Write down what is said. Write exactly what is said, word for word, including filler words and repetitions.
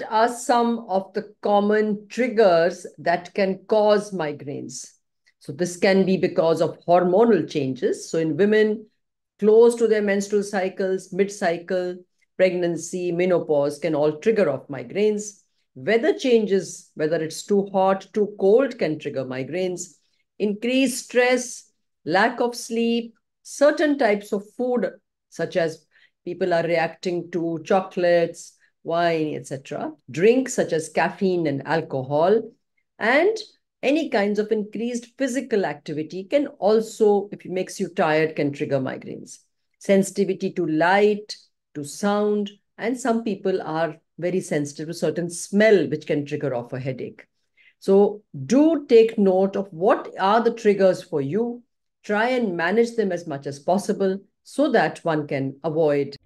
what are some of the common triggers that can cause migraines? So this can be because of hormonal changes. So in women close to their menstrual cycles, mid-cycle, pregnancy, menopause can all trigger off migraines. Weather changes, whether it's too hot, too cold, can trigger migraines. Increased stress, lack of sleep, certain types of food, such as people are reacting to chocolates, wine, et cetera. Drinks such as caffeine and alcohol, and any kinds of increased physical activity can also, if it makes you tired, can trigger migraines. Sensitivity to light, to sound, and some people are very sensitive to certain smell, which can trigger off a headache. So do take note of what are the triggers for you. Try and manage them as much as possible so that one can avoid